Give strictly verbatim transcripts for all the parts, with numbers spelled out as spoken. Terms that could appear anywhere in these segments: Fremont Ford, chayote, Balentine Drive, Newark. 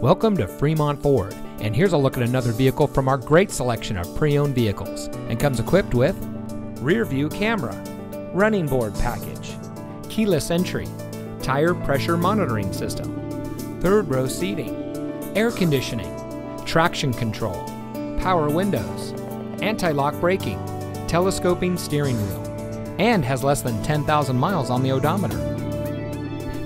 Welcome to Fremont Ford, and here's a look at another vehicle from our great selection of pre-owned vehicles, and comes equipped with rear view camera, running board package, keyless entry, tire pressure monitoring system, third row seating, air conditioning, traction control, power windows, anti-lock braking, telescoping steering wheel, and has less than ten thousand miles on the odometer.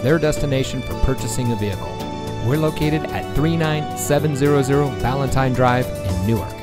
their destination for purchasing a vehicle. We're located at three nine seven zero zero Balentine Drive in Newark.